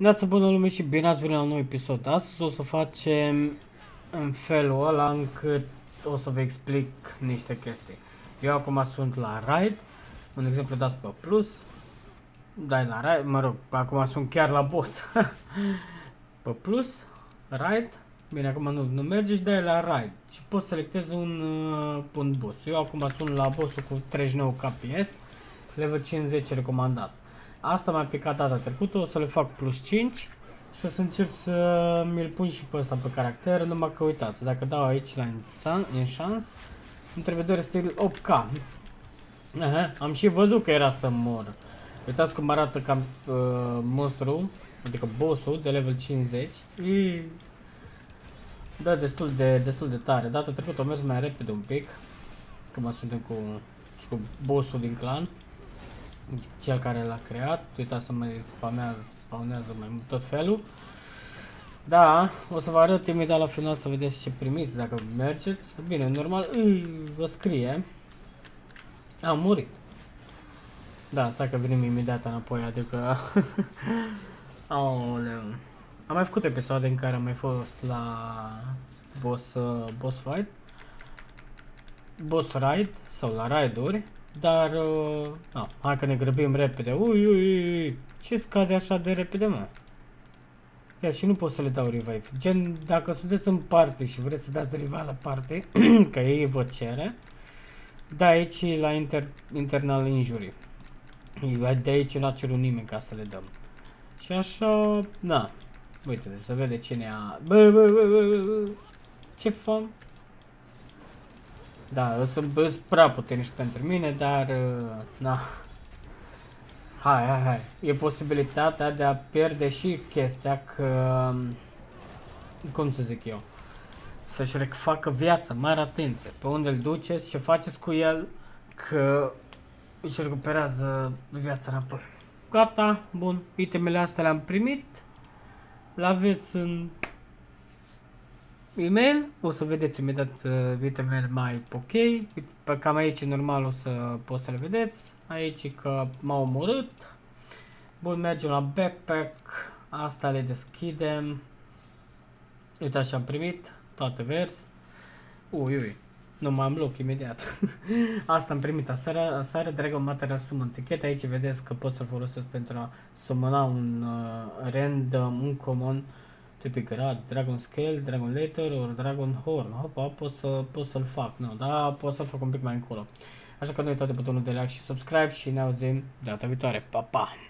Neața bună lume și bine ați venit la un nou episod. Astăzi o să facem în felul ăla încât o să vă explic niște chestii. Eu acum sunt la raid, un exemplu dați pe plus, dai la raid, mă rog, acum sunt chiar la boss. Pe plus, raid, bine acum nu merge și dai la raid și poți selectezi un boss. Eu acum sunt la bossul cu 39 KPS, level 50 recomandat. Asta m-a picat data trecută, o să le fac plus 5 și o să încep să mi-l pun și pe ăsta pe caracter, numai că uitați, dacă dau aici la Enchance, îmi trebuie doar stil 8K. Am și văzut că era să mor. Uitați cum arată cam monstrul, adică boss-ul de level 50. Da, destul de tare. Data trecută o mers mai repede un pic, că mă suntem cu boss-ul din clan. Cel care l-a creat, uitați să mai spawnează mai mult tot felul. Da, o să vă arăt imediat la final să vedeți ce primiți dacă mergeți. Bine, normal, vă scrie. Am murit. Da, stai că venim imediat înapoi, adică... Aoleu. Am mai făcut episoade în care am mai fost la boss raid sau la raiduri. Dar, hai că ne grăbim repede. Ce scade așa de repede, mă? Ia, și nu pot să le dau revive. Gen, dacă sunteți în parte și vreți să dați revive la parte, că ei vă cere, da, aici la internal injury. De aici n-a cerut nimeni ca să le dăm. Și așa, na. Uite, deci să vede cine a... Ce fac? Da, sunt prea puternici pentru mine, dar... na. Hai. E posibilitatea de a pierde și chestia că... Cum să zic eu? Să-și refacă viața, mare atenție. Pe unde îl duceți, ce faceți cu el, că își recuperează viața înapoi. Gata, bun. Itemele astea le-am primit. L-aveți în... e-mail, o să vedeți imediat itemele mai ok, cam aici normal o să poți să le vedeți, aici că m-au omorât. Bun, mergem la backpack, asta le deschidem, uitați ce am primit, toate vers, nu mai am loc imediat. Asta am primit aseară, Dragon Material Summon Ticket, aici vedeți că pot să-l folosesc pentru a summona un random, un common, tipic rad, Dragon Scale, Dragon Letter or Dragon Horn. Hopa, pot să-l fac, nu, dar pot să-l fac un pic mai încolo. Așa că nu uitați de butonul de like și subscribe și ne auzim data viitoare. Pa, pa!